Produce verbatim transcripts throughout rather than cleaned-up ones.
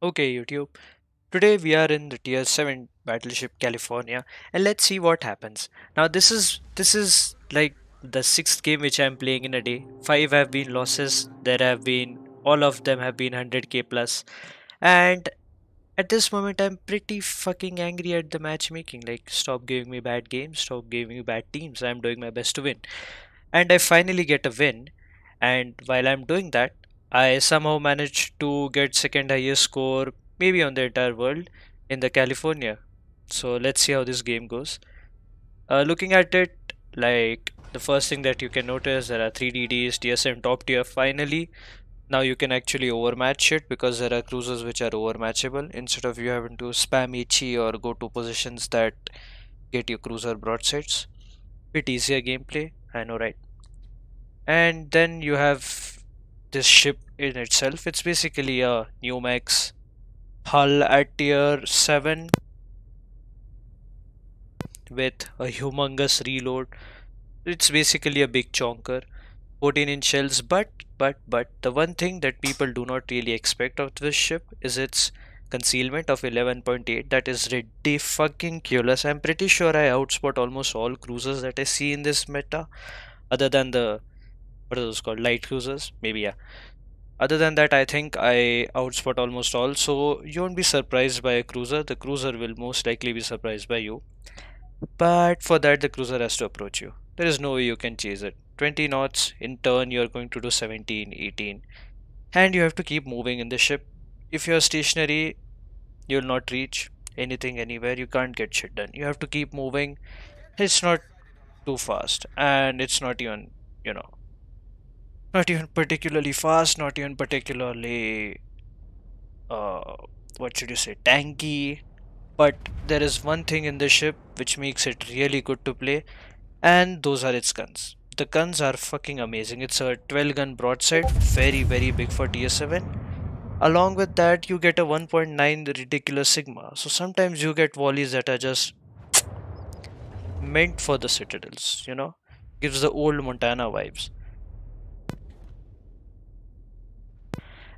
Okay, YouTube. Today we are in the tier seven battleship California and let's see what happens. Now this is this is like the sixth game which I am playing in a day. Five have been losses. There have been all of them have been one hundred K plus, and at this moment I'm pretty fucking angry at the matchmaking. Like, stop giving me bad games, stop giving me bad teams. I'm doing my best to win, and I finally get a win. And while I'm doing that, I somehow managed to get second highest score maybe on the entire world in the California. So let's see how this game goes. Uh, looking at it, like, the first thing that you can notice, there are three D Ds, tier seven top tier finally. Now you can actually overmatch it because there are cruisers which are overmatchable instead of you having to spam Ichi or go to positions that get you cruiser broadsides. Bit easier gameplay, I know, right? And then you have this ship in itself. It's basically a new max hull at tier seven with a humongous reload. It's basically a big chonker, fourteen inch shells, but but but the one thing that people do not really expect of this ship is its concealment of eleven point eight. That is ridiculous. I'm pretty sure I outspot almost all cruisers that I see in this meta, other than the what are those called, light cruisers, maybe. Yeah, other than that, I think I outspot almost all, so you won't be surprised by a cruiser. The cruiser will most likely be surprised by you, but for that the cruiser has to approach you. There is no way you can chase it. Twenty knots in turn, you are going to do seventeen, eighteen, and you have to keep moving in the ship. If you are stationary, you will not reach anything anywhere. You can't get shit done. You have to keep moving. It's not too fast, and it's not even, you know, not even particularly fast, not even particularly, uh, what should you say, tanky. But there is one thing in the ship which makes it really good to play, and those are its guns. The guns are fucking amazing. It's a twelve gun broadside, very very big for tier seven. Along with that, you get a one point nine ridiculous sigma, so sometimes you get volleys that are just meant for the citadels, you know. Gives the old Montana vibes.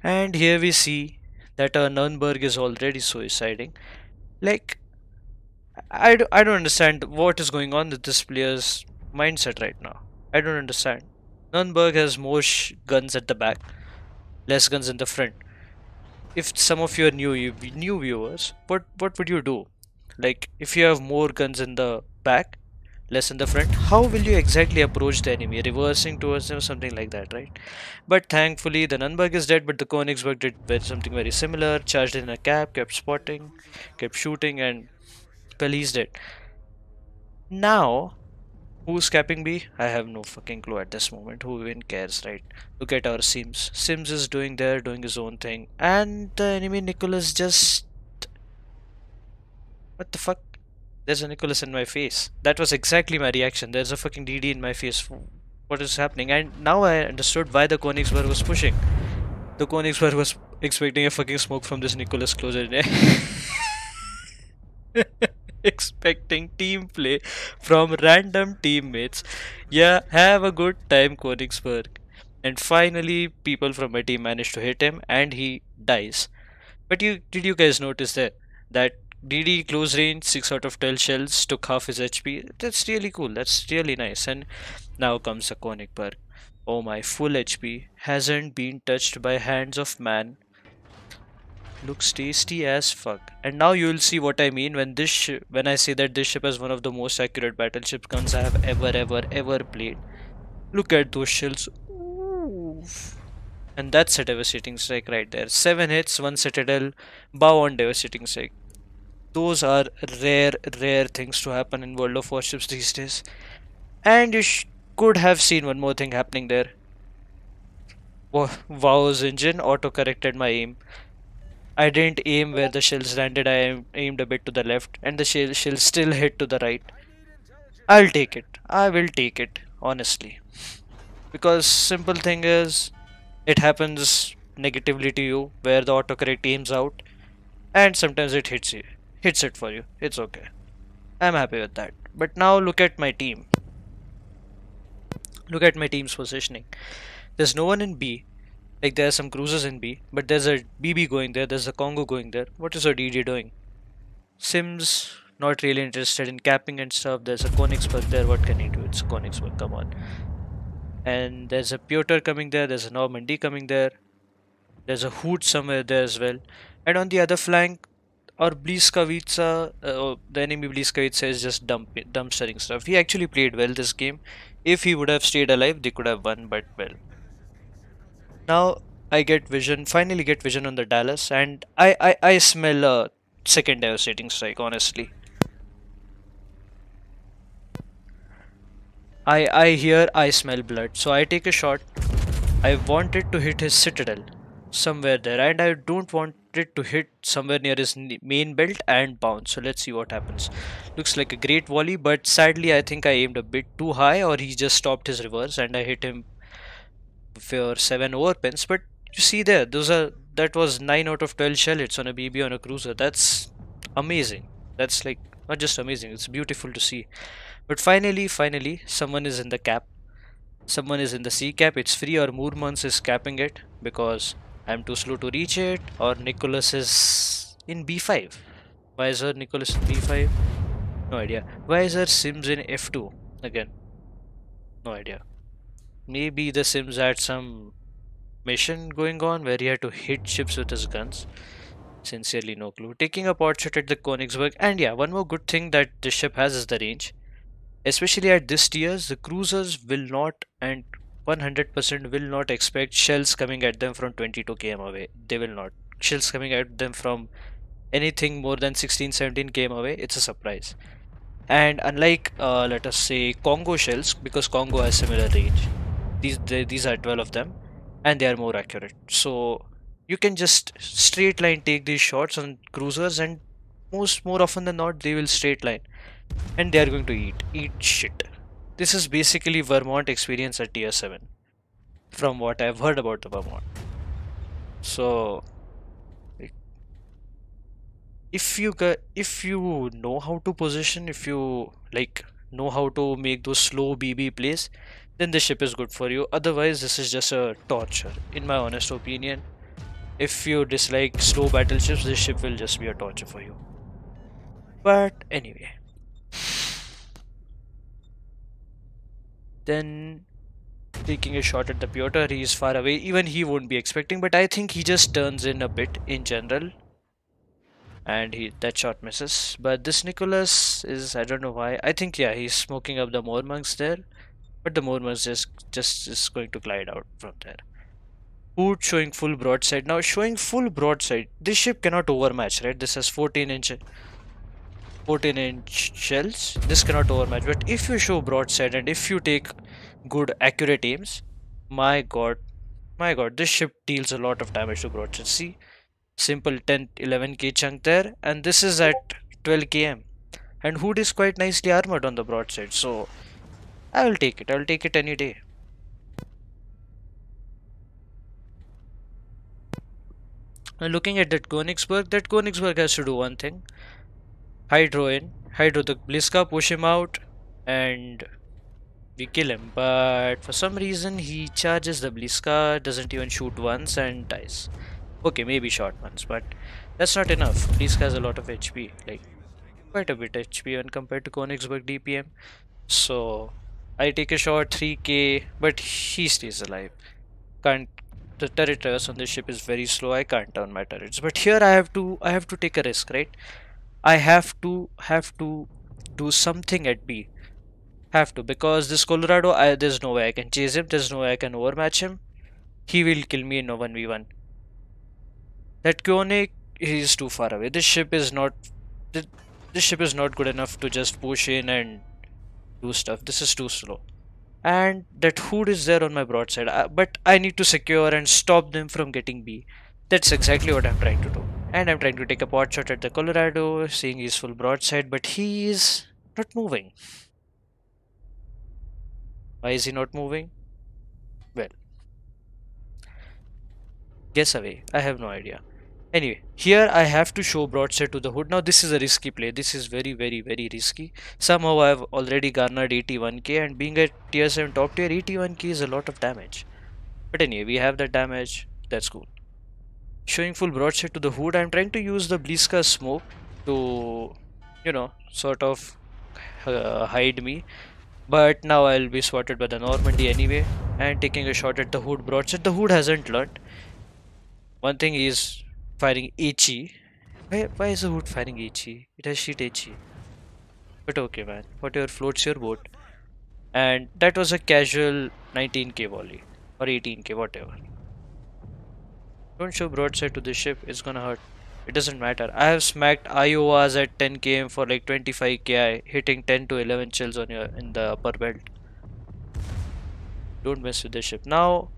And here we see that our Nuremberg is already suiciding. Like, I, do, I don't understand what is going on with this player's mindset right now. I don't understand. Nuremberg has more sh guns at the back, less guns in the front. If some of you are new, you, new viewers, what, what would you do? Like, if you have more guns in the back, less in the front, how will you exactly approach the enemy? Reversing towards them, something like that, right? But thankfully the Nuremberg is dead, but the Königsberg did something very similar. Charged in a cap, kept spotting, kept shooting, and policed it. Now who's capping B? I have no fucking clue at this moment. Who even cares, right? Look at our Sims. Sims is doing there, doing his own thing, and the enemy Nicholas just... what the fuck? There's a Nicholas in my face. That was exactly my reaction. There's a fucking D D in my face. What is happening? And now I understood why the Königsberg was pushing. The Königsberg was expecting a fucking smoke from this Nicholas closer in there. Expecting team play from random teammates. Yeah, have a good time, Königsberg. And finally, people from my team managed to hit him and he dies. But you did you guys notice that that D D close range, six out of twelve shells, took half his H P. That's really cool. That's really nice. And now comes a Königsberg. Oh my, full H P. Hasn't been touched by hands of man. Looks tasty as fuck. And now you'll see what I mean when this ship, when I say that this ship has one of the most accurate battleship guns I have ever, ever, ever played. Look at those shells. Ooh. And that's a devastating strike right there. seven hits, one citadel, bow on devastating strike. Those are rare, rare things to happen in World of Warships these days. And you sh could have seen one more thing happening there. Wow, Wow's engine auto-corrected my aim. I didn't aim where the shells landed. I aimed a bit to the left, and the shell shells still hit to the right. I'll take it. I will take it, honestly. Because simple thing is, it happens negatively to you where the autocorrect aims out, and sometimes it hits you. Hits it for you. It's okay. I'm happy with that. But now look at my team. Look at my team's positioning. There's no one in B. Like there are some cruisers in B, but there's a B B going there, there's a Congo going there. What is your D J doing? Sims, not really interested in capping and stuff. There's a Königsberg there, what can he do? It's a Königsberg, come on. And there's a Pyotr coming there, there's a Normandy coming there. There's a Hood somewhere there as well. And on the other flank, our Błyskawica, uh, oh, the enemy Błyskawica is just dump dumpstering stuff. He actually played well this game. If he would have stayed alive, they could have won, but well. Now I get vision, finally get vision on the Dallas, and I, I, I smell a second devastating strike, honestly. I, I hear, I smell blood, so I take a shot. I wanted to hit his citadel somewhere there, and I don't want it to hit somewhere near his main belt and bounce. So let's see what happens. Looks like a great volley, but sadly I think I aimed a bit too high, or he just stopped his reverse and I hit him for seven overpins. But you see there, those are, that was nine out of twelve shell hits on a B B on a cruiser. That's amazing. That's like not just amazing, it's beautiful to see. But finally, finally someone is in the cap, someone is in the C cap. It's free, or Moormans is capping it because I'm too slow to reach it, or Nicholas is in B five. Why is her Nicholas in B five? No idea. Why is her Sims in F two? Again, no idea. Maybe the Sims had some mission going on where he had to hit ships with his guns. Sincerely, no clue. Taking a pot shot at the Königsberg. And yeah, one more good thing that this ship has is the range. Especially at this tiers, the cruisers will not, and one hundred percent will not expect shells coming at them from twenty-two K M away. They will not. Shells coming at them from anything more than sixteen seventeen K M away, it's a surprise. And unlike uh, let us say Congo shells, because Congo has similar range, these they, these are twelve of them and they are more accurate, so you can just straight line take these shots on cruisers, and most more often than not they will straight line, and they are going to eat eat shit. This is basically Vermont experience at tier seven, from what I've heard about the Vermont. So if you if you know how to position, if you like know how to make those slow B B plays, then this ship is good for you. Otherwise this is just a torture, in my honest opinion. If you dislike slow battleships, this ship will just be a torture for you. But anyway, then taking a shot at the Pyotr, he is far away, even he won't be expecting, but I think he just turns in a bit in general, and he that shot misses. But this Nicholas is, I don't know why, I think yeah, he's smoking up the Moormonks there, but the Moormonks just just is going to glide out from there. Hood showing full broadside now, showing full broadside. This ship cannot overmatch, right? This has fourteen inch fourteen inch shells, this cannot overmatch. But if you show broadside and if you take good accurate aims, my god, my god, this ship deals a lot of damage to broadside. See, simple ten eleven K chunk there, and this is at twelve K M, and Hood is quite nicely armored on the broadside, so I will take it, I will take it any day. Now looking at that Königsberg, that Königsberg has to do one thing. Hydro in, Hydro the Bliska, push him out, and we kill him. But for some reason he charges the Bliska, doesn't even shoot once and dies. Okay, maybe shot once, but that's not enough. Bliska has a lot of H P, like quite a bit H P when compared to Königsberg D P M. So I take a shot, three K, but he stays alive. Can't, the turret traverse on this ship is very slow, I can't turn my turrets. But here I have to, I have to take a risk, right? I have to have to do something at B, have to, because this Colorado, I, there's no way I can chase him, there's no way I can overmatch him, he will kill me in a one V one. That Koenig, he is too far away. This ship is not, this, this ship is not good enough to just push in and do stuff. This is too slow, and that Hood is there on my broadside, I, but I need to secure and stop them from getting B. That's exactly what I'm trying to do. And I'm trying to take a pot shot at the Colorado, seeing his full broadside, but he is not moving. Why is he not moving? Well, guess away. I have no idea. Anyway, here I have to show broadside to the Hood. Now this is a risky play. This is very, very, very risky. Somehow I have already garnered eighty-one K, and being a tier seven top tier, eighty-one K is a lot of damage. But anyway, we have that damage. That's cool. Showing full broadside to the Hood. I'm trying to use the Błyska smoke to, you know, sort of uh, hide me. But now I'll be swatted by the Normandy anyway. And taking a shot at the Hood broadside. The Hood hasn't learned. One thing is firing HE. Why, why is the Hood firing HE? It has sheet HE. But okay, man. Whatever floats your boat. And that was a casual nineteen K volley. Or eighteen K, whatever. Don't show broadside to the ship. It's gonna hurt. It doesn't matter. I have smacked Iowas at ten K M for like twenty-five K I, hitting ten to eleven shells on your in the upper belt. Don't mess with the ship. Now,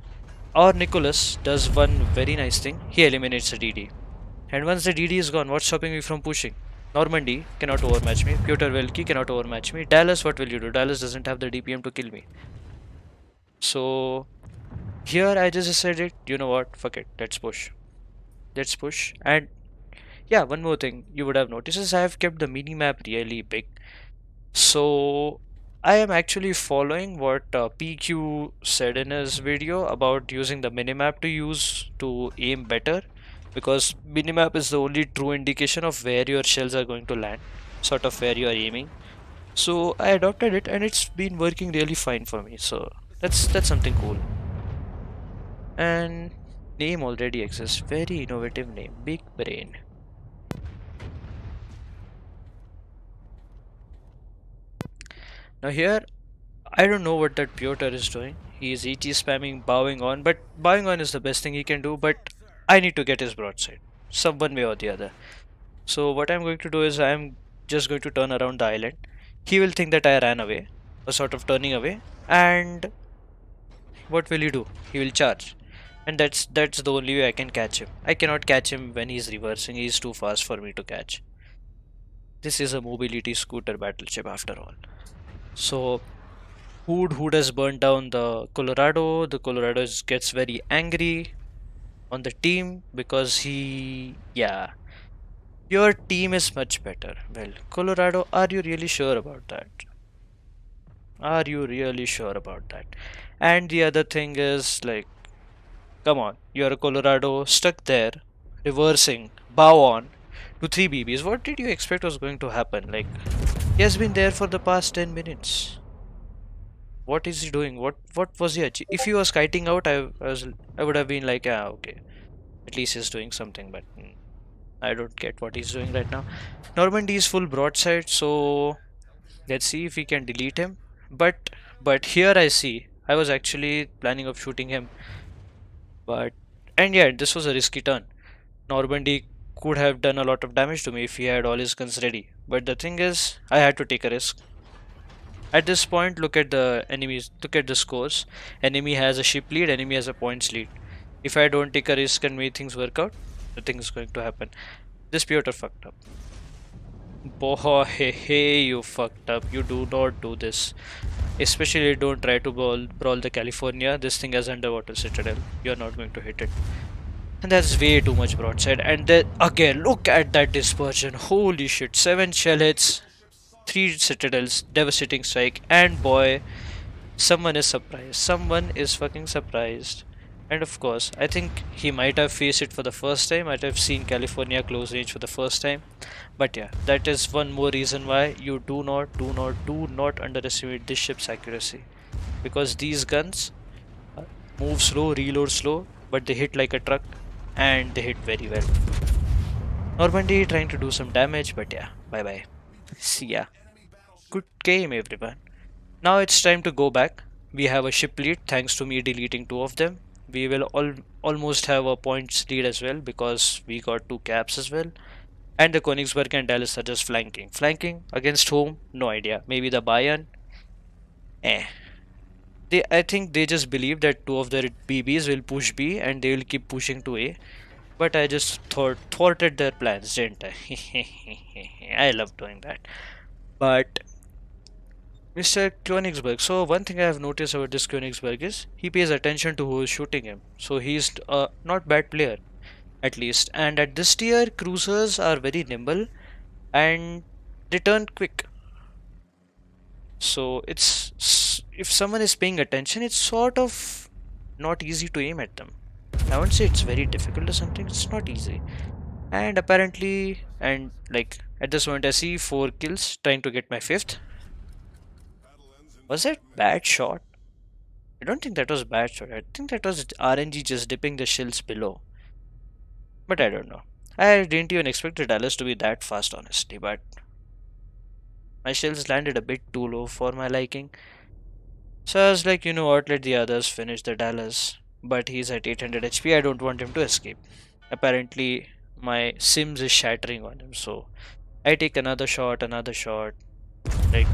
our Nicholas does one very nice thing. He eliminates the D D. And once the D D is gone, what's stopping me from pushing? Normandy cannot overmatch me. Pyotr Velki cannot overmatch me. Dallas, what will you do? Dallas doesn't have the D P M to kill me. So here I just decided, you know what, fuck it, let's push. Let's push. And yeah, one more thing you would have noticed is I have kept the minimap really big. So I am actually following what uh, P Q said in his video about using the minimap to use to aim better. Because minimap is the only true indication of where your shells are going to land, sort of where you are aiming. So I adopted it and it's been working really fine for me. So that's that's something cool. And name already exists. Very innovative name. Big brain. Now here, I don't know what that Pyotr is doing. He is E T spamming, bowing on. But bowing on is the best thing he can do. But I need to get his broadside. Some one way or the other. So what I'm going to do is I'm just going to turn around the island. He will think that I ran away. Or sort of turning away. And what will he do? He will charge. And that's that's the only way I can catch him. I cannot catch him when he's reversing. He's too fast for me to catch. This is a mobility scooter battleship after all. So Hood, Hood has burned down the Colorado. The Colorado gets very angry on the team because he... yeah. Your team is much better. Well, Colorado, are you really sure about that? Are you really sure about that? And the other thing is like... come on, you're a Colorado stuck there, reversing, bow on to three B Bs. What did you expect was going to happen? Like, he has been there for the past ten minutes. What is he doing? What what was he achieving? If he was kiting out, I, I was I would have been like, ah, okay, at least he's doing something. But mm, I don't get what he's doing right now. Normandy is full broadside, so let's see if we can delete him. But but here I see I was actually planning of shooting him. But, and yeah, this was a risky turn. Normandy could have done a lot of damage to me if he had all his guns ready. But the thing is, I had to take a risk. At this point, look at the enemies, look at the scores. Enemy has a ship lead, enemy has a points lead. If I don't take a risk and make things work out, nothing is going to happen. This Pyotr fucked up. Boy, hey, hey, you fucked up. You do not do this. Especially don't try to brawl, brawl the California. This thing has underwater citadel. You're not going to hit it. And that's way too much broadside. And then again, look at that dispersion. Holy shit. Seven shell hits, three citadels, devastating strike. And boy, someone is surprised. Someone is fucking surprised. And of course, I think he might have faced it for the first time. Might have seen California close range for the first time. But yeah, that is one more reason why you do not, do not, do not underestimate this ship's accuracy. Because these guns move slow, reload slow, but they hit like a truck and they hit very well. Normandy trying to do some damage, but yeah, bye bye. See ya. Good game, everyone. Now it's time to go back. We have a ship lead thanks to me deleting two of them. We will all almost have a points lead as well because we got two caps as well. And the Königsberg and Dallas are just flanking. Flanking against whom? No idea. Maybe the Bayern? Eh. They, I think they just believe that two of their B Bs will push B and they will keep pushing to A. But I just thought, thwarted their plans, didn't I? I love doing that. But... Mister Königsberg, so one thing I have noticed about this Königsberg is he pays attention to who is shooting him. So he's a not bad player, at least. And at this tier, cruisers are very nimble and they turn quick. So it's if someone is paying attention, it's sort of not easy to aim at them. I won't say it's very difficult or something, it's not easy. And apparently, and like at this moment I see four kills trying to get my fifth. Was that bad shot? I don't think that was bad shot. I think that was R N G just dipping the shells below. But I don't know. I didn't even expect the Dallas to be that fast, honestly, but my shells landed a bit too low for my liking. So I was like, you know what, let the others finish the Dallas. But he's at eight hundred H P, I don't want him to escape. Apparently, my Sims is shattering on him, so I take another shot, another shot. Like,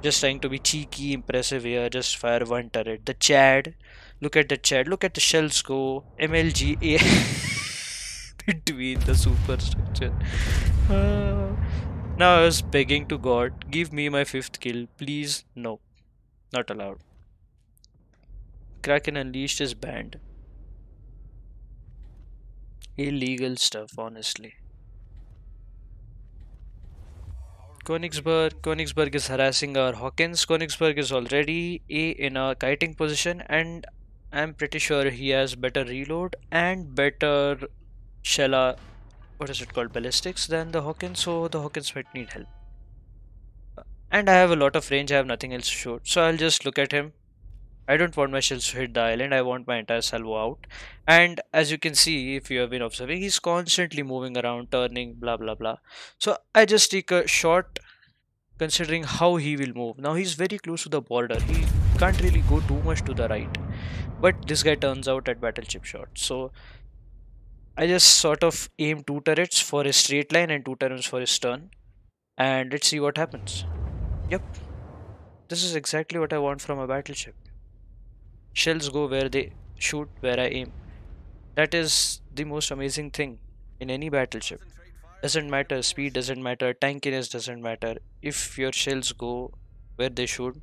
just trying to be cheeky, impressive here, just fire one turret. The Chad, look at the Chad, look at the shells go. M L G A between the superstructure. Uh, now I was begging to God, give me my fifth kill, please. No, not allowed. Kraken Unleashed is banned. Illegal stuff, honestly. Königsberg. Königsberg is harassing our Hawkins. Königsberg is already A in a kiting position, and I'm pretty sure he has better reload and better shella, what is it called, ballistics than the Hawkins, so the Hawkins might need help. And I have a lot of range, I have nothing else to shoot, so I'll just look at him. I don't want my shells to hit the island, I want my entire salvo out. And as you can see, if you have been observing, he's constantly moving around, turning, blah blah blah. So I just take a shot considering how he will move. Now he's very close to the border, he can't really go too much to the right. But this guy turns out at battleship shot. So I just sort of aim two turrets for his straight line and two turrets for his turn. And let's see what happens. Yep. This is exactly what I want from a battleship. Shells go where they shoot, where I aim. That is the most amazing thing in any battleship. Doesn't matter, speed doesn't matter, tankiness doesn't matter. If your shells go where they shoot,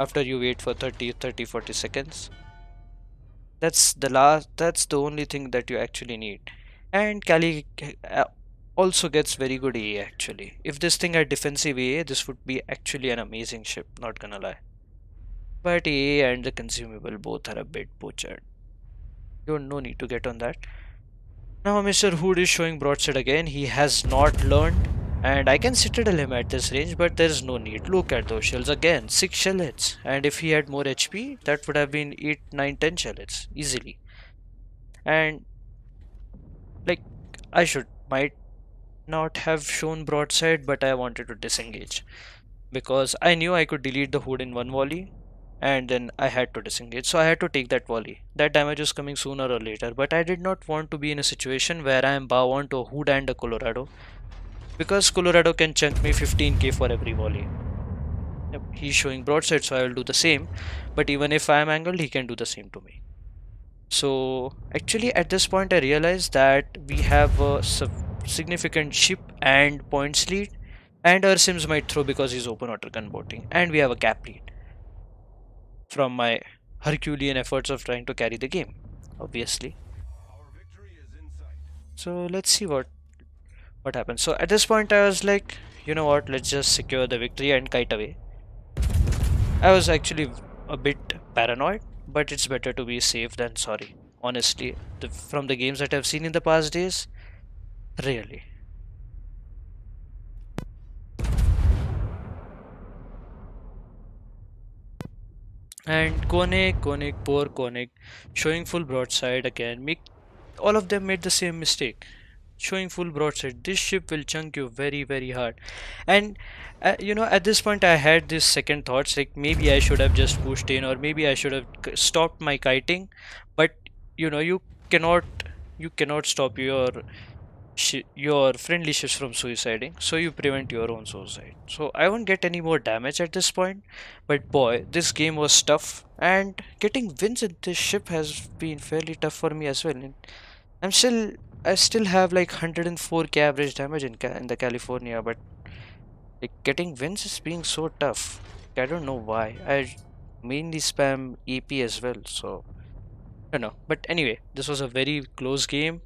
after you wait for thirty, thirty, forty seconds, that's the last, that's the only thing that you actually need. And Kali also gets very good A A actually. If this thing had defensive A A, this would be actually an amazing ship, not gonna lie. But A A and the consumable both are a bit butchered. You don't no need to get on that. Now Mister Hood is showing broadside again. He has not learned. And I can citadel him at this range, but there is no need. Look at those shells again. six shell hits. And if he had more H P, that would have been eight, nine, ten shell hits. Easily. And like I should might not have shown broadside, but I wanted to disengage. Because I knew I could delete the Hood in one volley. And then I had to disengage, so I had to take that volley. That damage was coming sooner or later, but I did not want to be in a situation where I am bound to a Hood and a Colorado, because Colorado can chunk me fifteen K for every volley. Yep, he's showing broadside, so I will do the same, but even if I am angled, he can do the same to me. So actually at this point I realized that we have a significant ship and points lead, and our Sims might throw because he's open water gunboating, and we have a gap lead from my Herculean efforts of trying to carry the game, obviously. So let's see what what happens. So at this point I was like, you know what, let's just secure the victory and kite away. I was actually a bit paranoid, but it's better to be safe than sorry. Honestly, the, from the games that I've seen in the past days, really. And Koenig, Koenig, poor Koenig, showing full broadside again. Make, all of them made the same mistake. Showing full broadside. This ship will chunk you very, very hard. And, uh, you know, at this point I had this second thoughts, like maybe I should have just pushed in, or maybe I should have stopped my kiting. But, you know, you cannot, you cannot stop your, your friendly ships from suiciding, so you prevent your own suicide. So I won't get any more damage at this point, but boy, this game was tough, and getting wins in this ship has been fairly tough for me as well. I'm still I still have like one hundred four K average damage in, in the California, but like, getting wins is being so tough. I don't know why. I mainly spam E P as well, so I don't know. But anyway, this was a very close game,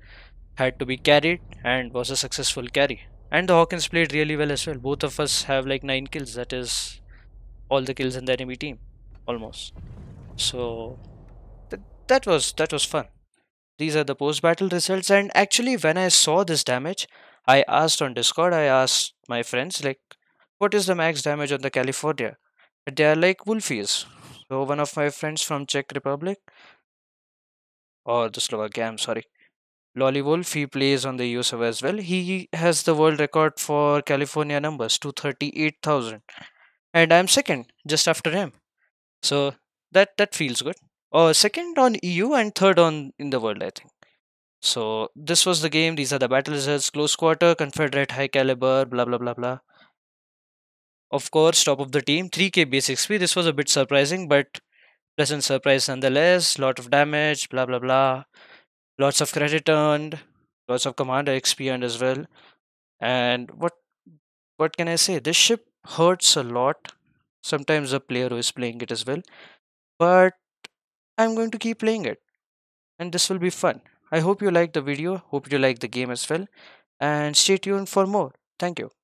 had to be carried, and was a successful carry. And the Hawkins played really well as well. Both of us have like nine kills, that is all the kills in the enemy team almost. So th that was that was fun. These are the post-battle results, and actually when I saw this damage, I asked on Discord, I asked my friends like, what is the max damage on the California? But they are like Wolfies. So one of my friends from Czech Republic, or the Slovakia, I'm sorry, Lolly Wolf, he plays on the U S O as well. He has the world record for California numbers, two hundred thirty-eight thousand. And I'm second, just after him. So that, that feels good. Or second on E U and third on in the world, I think. So this was the game. These are the battle results: close quarter, Confederate high caliber, blah blah blah blah. Of course, top of the team, three K basic speed. This was a bit surprising, but pleasant surprise nonetheless. Lot of damage, blah blah blah. Lots of credit earned, lots of commander X P earned as well. And what what can I say? This ship hurts a lot. Sometimes the player who is playing it as well, but I'm going to keep playing it and this will be fun. I hope you liked the video, hope you liked the game as well, and stay tuned for more. Thank you.